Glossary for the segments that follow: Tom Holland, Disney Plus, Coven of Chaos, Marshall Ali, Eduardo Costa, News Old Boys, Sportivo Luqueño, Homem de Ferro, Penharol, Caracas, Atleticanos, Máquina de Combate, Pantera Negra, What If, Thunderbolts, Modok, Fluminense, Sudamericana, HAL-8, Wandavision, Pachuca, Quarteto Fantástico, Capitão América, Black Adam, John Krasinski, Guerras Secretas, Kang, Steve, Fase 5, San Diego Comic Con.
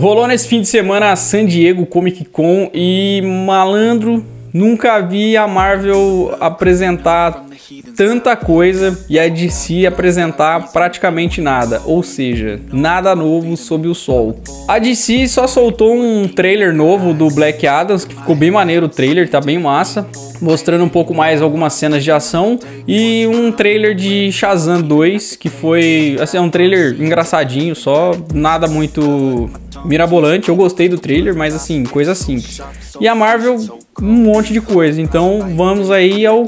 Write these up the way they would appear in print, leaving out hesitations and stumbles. Rolou nesse fim de semana a San Diego Comic Con e, malandro, nunca vi a Marvel apresentar tanta coisa e a DC apresentar praticamente nada, ou seja, nada novo sob o sol. A DC só soltou um trailer novo do Black Adam, que ficou bem maneiro o trailer, tá bem massa, mostrando um pouco mais algumas cenas de ação, e um trailer de Shazam 2, que foi, assim, é um trailer engraçadinho só, nada muito mirabolante. Eu gostei do trailer, mas assim, coisa simples. E a Marvel, um monte de coisa. Então vamos aí ao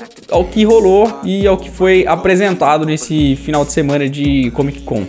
que rolou e ao que foi apresentado nesse final de semana de Comic Con.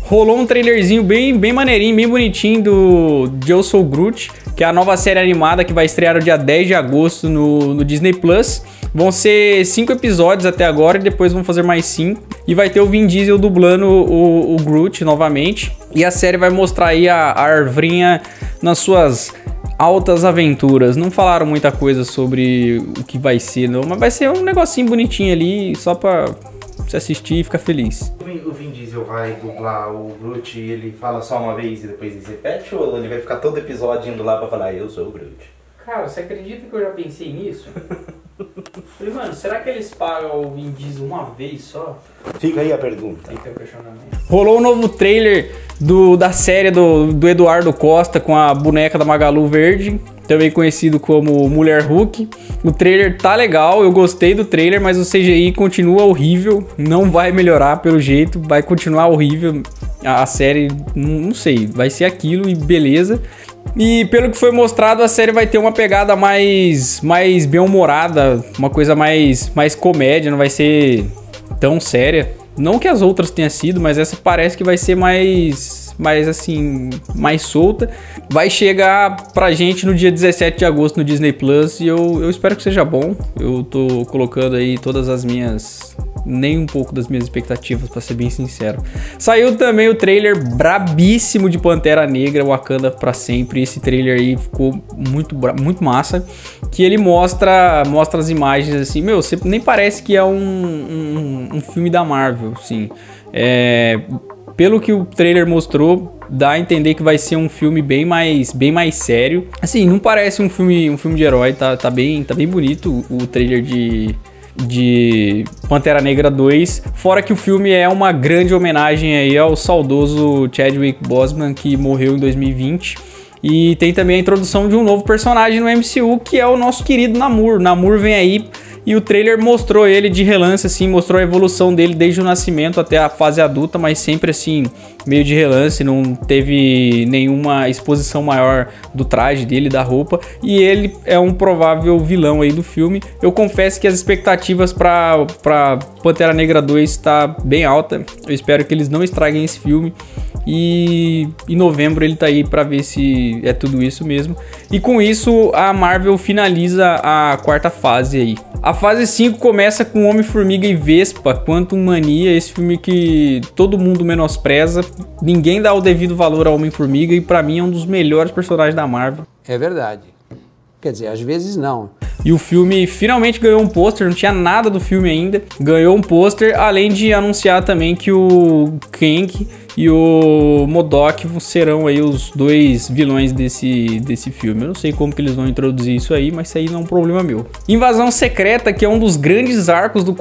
Rolou um trailerzinho bem maneirinho, bem bonitinho do I Am Groot, que é a nova série animada que vai estrear no dia 10 de agosto no Disney Plus. Vão ser 5 episódios até agora e depois vão fazer mais 5. E vai ter o Vin Diesel dublando o Groot novamente. E a série vai mostrar aí a arvrinha nas suas altas aventuras. Não falaram muita coisa sobre o que vai ser, não, mas vai ser um negocinho bonitinho ali, só pra se assistir e ficar feliz. O Vin Diesel vai dublar o Groot e ele fala só uma vez e depois ele repete, ou ele vai ficar todo episódio indo lá pra falar, eu sou o Groot? Cara, você acredita que eu já pensei nisso? Falei, mano, será que eles pagam o Vin Diesel uma vez só? Fica aí a pergunta. Fica o questionamento. Rolou um novo trailer da série do Eduardo Costa com a boneca da Magalu verde, também conhecido como Mulher Hulk. O trailer tá legal, eu gostei do trailer, mas o CGI continua horrível, não vai melhorar pelo jeito, vai continuar horrível. A série, não sei, vai ser aquilo e beleza. E pelo que foi mostrado, a série vai ter uma pegada mais bem-humorada, uma coisa mais comédia, não vai ser tão séria. Não que as outras tenha sido, mas essa parece que vai ser mais assim, mais solta. Vai chegar pra gente no dia 17 de agosto no Disney Plus e eu espero que seja bom. Eu tô colocando aí todas as minhas, nem um pouco das minhas expectativas, pra ser bem sincero. Saiu também o trailer brabíssimo de Pantera Negra, Wakanda pra sempre. Esse trailer aí ficou muito massa, que ele mostra as imagens assim, meu, nem parece que é um filme da Marvel, assim. Pelo que o trailer mostrou, dá a entender que vai ser um filme bem mais sério. Assim, não parece um filme de herói, tá bem bonito o trailer de Pantera Negra 2, fora que o filme é uma grande homenagem aí ao saudoso Chadwick Boseman, que morreu em 2020, e tem também a introdução de um novo personagem no MCU, que é o nosso querido Namor. Namor vem aí, e o trailer mostrou ele de relance, assim, mostrou a evolução dele desde o nascimento até a fase adulta, mas sempre assim, meio de relance, não teve nenhuma exposição maior do traje dele, da roupa, e ele é um provável vilão aí do filme. Eu confesso que as expectativas pra Pantera Negra 2 tá bem alta, eu espero que eles não estraguem esse filme, e em novembro ele tá aí pra ver se é tudo isso mesmo. E com isso a Marvel finaliza a quarta fase aí. A fase 5 começa com Homem-Formiga e Vespa, Quantum Mania, esse filme que todo mundo menospreza, ninguém dá o devido valor ao Homem-Formiga e pra mim é um dos melhores personagens da Marvel. É verdade, quer dizer, às vezes não. E o filme finalmente ganhou um pôster, não tinha nada do filme ainda, ganhou um pôster, além de anunciar também que o Kang e o MODOK serão aí os dois vilões desse filme. Eu não sei como que eles vão introduzir isso aí, mas isso aí não é um problema meu. Invasão Secreta, que é um dos grandes arcos dos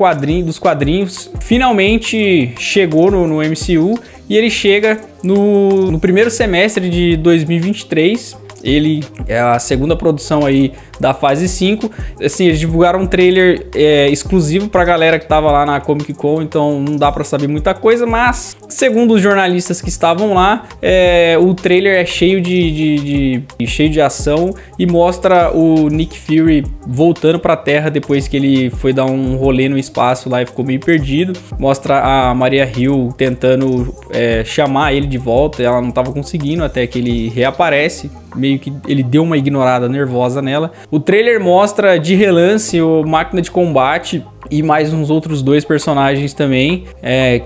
quadrinhos, finalmente chegou no MCU e ele chega no primeiro semestre de 2023. Ele é a segunda produção aí da fase 5. Assim, eles divulgaram um trailer exclusivo pra galera que tava lá na Comic Con, então não dá pra saber muita coisa, mas segundo os jornalistas que estavam lá, o trailer é cheio de ação e mostra o Nick Fury voltando pra Terra depois que ele foi dar um rolê no espaço lá e ficou meio perdido. Mostra a Maria Hill tentando chamar ele de volta, ela não tava conseguindo até que ele reaparece. Meio que ele deu uma ignorada nervosa nela. O trailer mostra de relance o máquina de combate e mais uns outros dois personagens também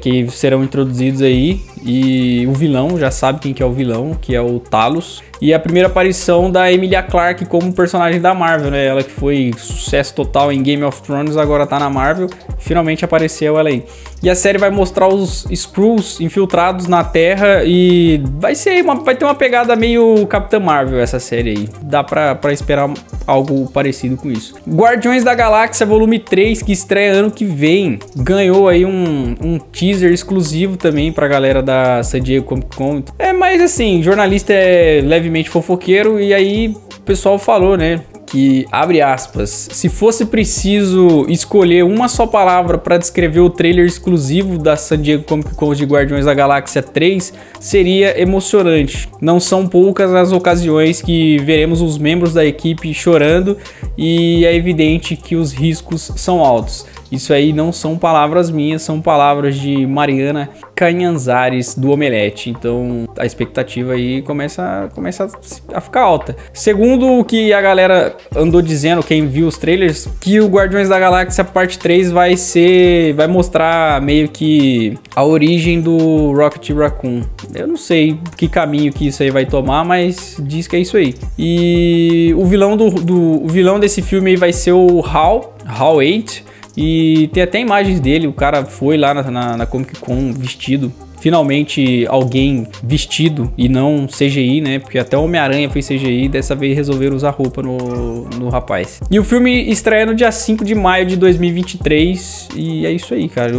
que serão introduzidos aí. E o vilão, já sabe quem que é o vilão, que é o Talos. E a primeira aparição da Emilia Clarke como personagem da Marvel, né? Ela que foi sucesso total em Game of Thrones, agora tá na Marvel. Finalmente apareceu ela aí. E a série vai mostrar os Skrulls infiltrados na Terra e vai ter uma pegada meio Capitã Marvel essa série aí. Dá pra esperar algo parecido com isso. Guardiões da Galáxia Volume 3, que estreia ano que vem. Ganhou aí um teaser exclusivo também pra galera da San Diego Comic Con. Mas assim, jornalista é levemente fofoqueiro e aí o pessoal falou, né? Que, abre aspas, se fosse preciso escolher uma só palavra para descrever o trailer exclusivo da San Diego Comic Con de Guardiões da Galáxia 3, seria emocionante. Não são poucas as ocasiões que veremos os membros da equipe chorando e é evidente que os riscos são altos. Isso aí não são palavras minhas, são palavras de Mariana Canhanzares do Omelete. Então a expectativa aí começa a ficar alta. Segundo o que a galera andou dizendo, quem viu os trailers, que o Guardiões da Galáxia Parte 3 vai mostrar meio que a origem do Rocket Raccoon. Eu não sei que caminho que isso aí vai tomar, mas diz que é isso aí. E o vilão o vilão desse filme aí vai ser o HAL-8. E tem até imagens dele, o cara foi lá na Comic Con vestido. Finalmente alguém vestido e não CGI, né? Porque até o Homem-Aranha foi CGI e dessa vez resolveram usar roupa no rapaz. E o filme estreia no dia 5 de maio de 2023 e é isso aí, cara.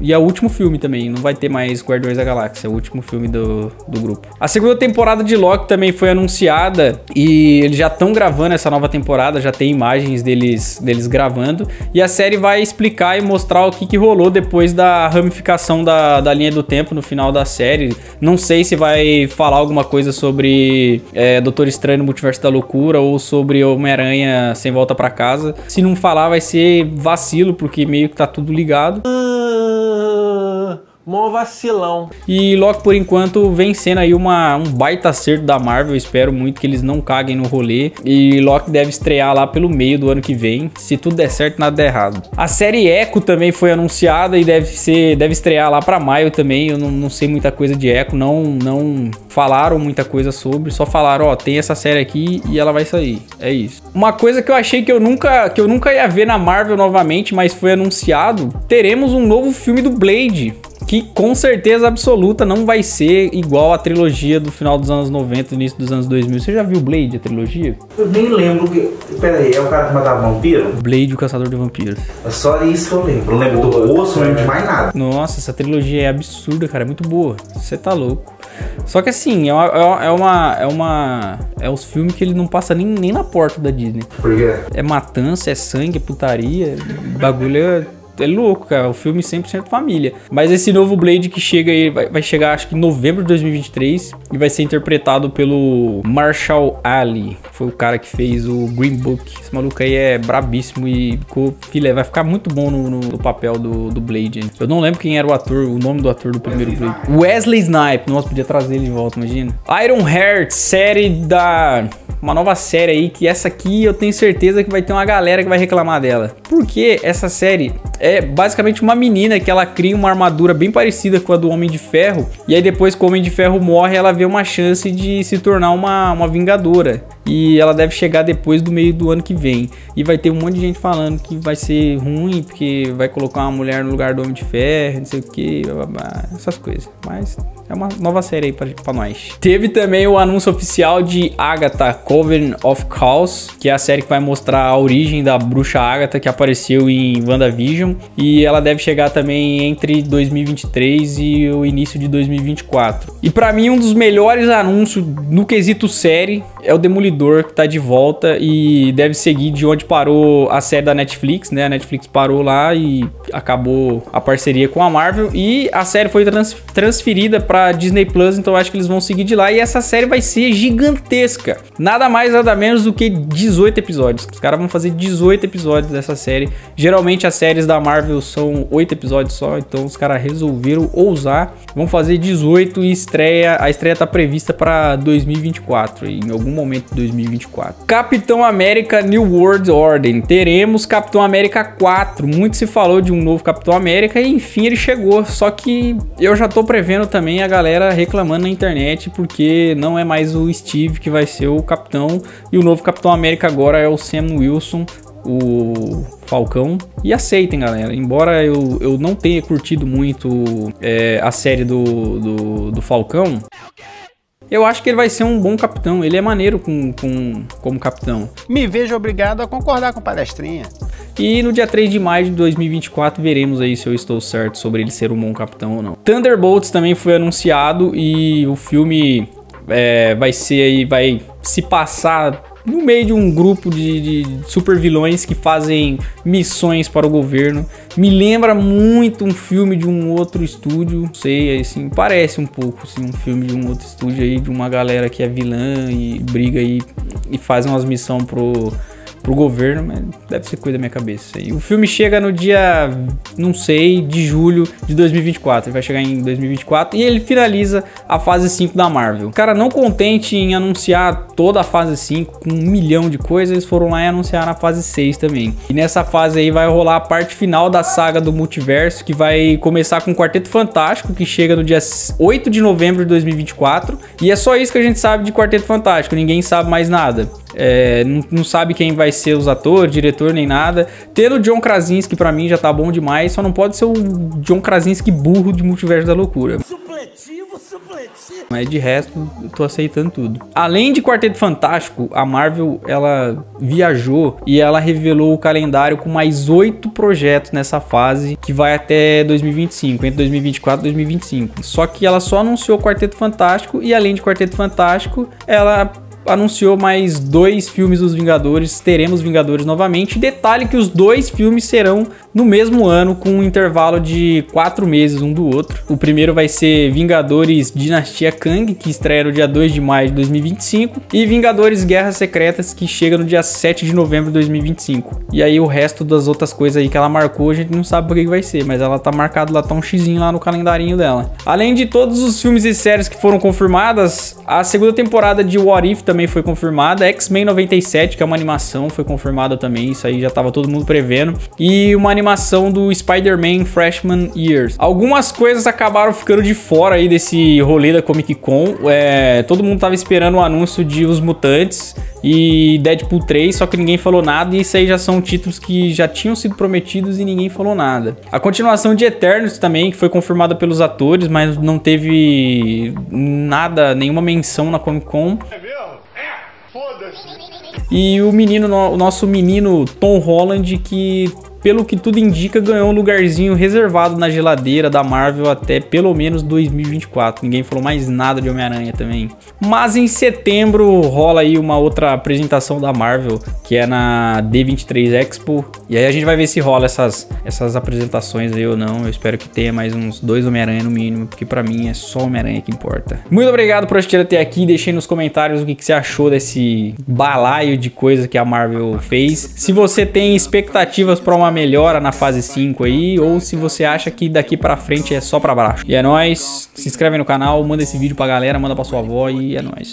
E é o último filme também, não vai ter mais Guardiões da Galáxia, é o último filme do grupo. A segunda temporada de Loki também foi anunciada e eles já estão gravando essa nova temporada, já tem imagens deles gravando. E a série vai explicar e mostrar o que rolou depois da ramificação da linha do tempo no final da série. Não sei se vai falar alguma coisa sobre Doutor Estranho no Multiverso da Loucura ou sobre Homem-Aranha Sem Volta Pra Casa. Se não falar, vai ser vacilo, porque meio que tá tudo ligado. Mó vacilão. E Loki, por enquanto, vem sendo aí um baita acerto da Marvel. Espero muito que eles não caguem no rolê. E Loki deve estrear lá pelo meio do ano que vem. Se tudo der certo, nada der errado. A série Echo também foi anunciada e deve estrear lá pra maio também. Eu não sei muita coisa de Echo. Não falaram muita coisa sobre. Só falaram, ó, tem essa série aqui e ela vai sair. É isso. Uma coisa que eu achei que eu nunca ia ver na Marvel novamente, mas foi anunciado. Teremos um novo filme do Blade, que com certeza absoluta não vai ser igual a trilogia do final dos anos 90, início dos anos 2000. Você já viu Blade, a trilogia? Eu nem lembro que... Pera aí, é o cara que matava vampiro? Blade, o Caçador de Vampiros. É só isso que eu lembro. Eu lembro do osso, não lembro de mais nada. Nossa, essa trilogia é absurda, cara. É muito boa. Você tá louco. Só que assim, é os filmes que ele não passa nem na porta da Disney. Por quê? É matança, é sangue, é putaria, bagulho é... É louco, cara. O filme 100% família. Mas esse novo Blade que chega aí vai chegar acho que em novembro de 2023 e vai ser interpretado pelo Marshall Ali. Foi o cara que fez o Green Book. Esse maluco aí é brabíssimo e ficou filé. Vai ficar muito bom no papel do Blade. Hein? Eu não lembro quem era o ator, o nome do ator do primeiro Blade. Wesley Snipes. Nossa, podia trazer ele de volta, imagina. Ironheart, série da... Uma nova série aí, que essa aqui eu tenho certeza que vai ter uma galera que vai reclamar dela. Porque essa série é basicamente uma menina que ela cria uma armadura bem parecida com a do Homem de Ferro. E aí depois que o Homem de Ferro morre, ela vê uma chance de se tornar uma vingadora. E ela deve chegar depois do meio do ano que vem. E vai ter um monte de gente falando que vai ser ruim, porque vai colocar uma mulher no lugar do Homem de Ferro, não sei o que, essas coisas. Mas... é uma nova série aí pra nós. Teve também o anúncio oficial de Agatha, Coven of Chaos, que é a série que vai mostrar a origem da bruxa Agatha, que apareceu em WandaVision. E ela deve chegar também entre 2023 e o início de 2024. E pra mim, um dos melhores anúncios no quesito série é o Demolidor, que tá de volta e deve seguir de onde parou a série da Netflix, né? A Netflix parou lá e acabou a parceria com a Marvel. E a série foi transferida pra Disney Plus, então acho que eles vão seguir de lá. E essa série vai ser gigantesca. Nada mais, nada menos do que 18 episódios. Os caras vão fazer 18 episódios dessa série. Geralmente as séries da Marvel são 8 episódios só, então os caras resolveram ousar. Vão fazer 18 e estreia. A estreia tá prevista pra 2024, em algum momento de 2024. Capitão América New World Order. Teremos Capitão América 4. Muito se falou de um novo Capitão América e enfim ele chegou. Só que eu já tô prevendo também a galera reclamando na internet porque não é mais o Steve que vai ser o Capitão. E o novo Capitão América agora é o Sam Wilson, o Falcão. E aceitem, galera, embora eu não tenha curtido muito a série do Falcão, eu acho que ele vai ser um bom capitão. Ele é maneiro como capitão. Me vejo obrigado a concordar com o palestrinha. E no dia 3 de maio de 2024 veremos aí se eu estou certo sobre ele ser um bom capitão ou não. Thunderbolts também foi anunciado e o filme vai se passar no meio de um grupo de super vilões que fazem missões para o governo. Me lembra muito um filme de um outro estúdio, não sei, assim, parece um pouco assim, um filme de um outro estúdio aí, de uma galera que é vilã e briga aí e faz umas missões pro governo, mas deve ser coisa da minha cabeça. E o filme chega no dia, não sei, de julho de 2024. Ele vai chegar em 2024 e ele finaliza a fase 5 da Marvel. Cara, não contente em anunciar toda a fase 5 com 1 milhão de coisas, eles foram lá e anunciaram a fase 6 também. E nessa fase aí vai rolar a parte final da saga do multiverso, que vai começar com o Quarteto Fantástico, que chega no dia 8 de novembro de 2024. E é só isso que a gente sabe de Quarteto Fantástico, ninguém sabe mais nada. Não sabe quem vai ser os atores, diretor, nem nada. Tendo o John Krasinski, pra mim, já tá bom demais. Só não pode ser o John Krasinski burro de Multiverso da Loucura. Supletivo. Mas de resto, eu tô aceitando tudo. Além de Quarteto Fantástico, a Marvel, ela viajou e ela revelou o calendário com mais 8 projetos nessa fase, que vai até 2025, entre 2024 e 2025. Só que ela só anunciou Quarteto Fantástico e além de Quarteto Fantástico, ela anunciou mais 2 filmes dos Vingadores. Teremos Vingadores novamente. Detalhe que os 2 filmes serão no mesmo ano, com um intervalo de 4 meses um do outro. O primeiro vai ser Vingadores Dinastia Kang, que estreia no dia 2 de maio de 2025, e Vingadores Guerras Secretas, que chega no dia 7 de novembro de 2025. E aí o resto das outras coisas aí que ela marcou, a gente não sabe por que vai ser, mas ela tá marcado lá, tá um xizinho lá no calendarinho dela. Além de todos os filmes e séries que foram confirmadas, a segunda temporada de What If também foi confirmada. X-Men 97, que é uma animação, foi confirmada também. Isso aí já tava todo mundo prevendo. E uma animação do Spider-Man Freshman Years. Algumas coisas acabaram ficando de fora aí desse rolê da Comic Con. Todo mundo tava esperando o anúncio de Os Mutantes e Deadpool 3, só que ninguém falou nada, e isso aí já são títulos que já tinham sido prometidos e ninguém falou nada. A continuação de Eternos também, que foi confirmada pelos atores, mas não teve nada, nenhuma menção na Comic Con. E o nosso menino Tom Holland, que pelo que tudo indica ganhou um lugarzinho reservado na geladeira da Marvel até pelo menos 2024. Ninguém falou mais nada de Homem-Aranha também. Mas em setembro rola aí uma outra apresentação da Marvel, que é na D23 Expo. E aí a gente vai ver se rola essas apresentações aí ou não. Eu espero que tenha mais uns 2 Homem-Aranha no mínimo, porque pra mim é só Homem-Aranha que importa. Muito obrigado por assistir até aqui. Deixei nos comentários o que você achou desse balaio de coisa que a Marvel fez. Se você tem expectativas pra uma melhora na fase 5 aí, ou se você acha que daqui pra frente é só pra baixo. E é nóis, se inscreve no canal, manda esse vídeo pra galera, manda pra sua avó e é nóis.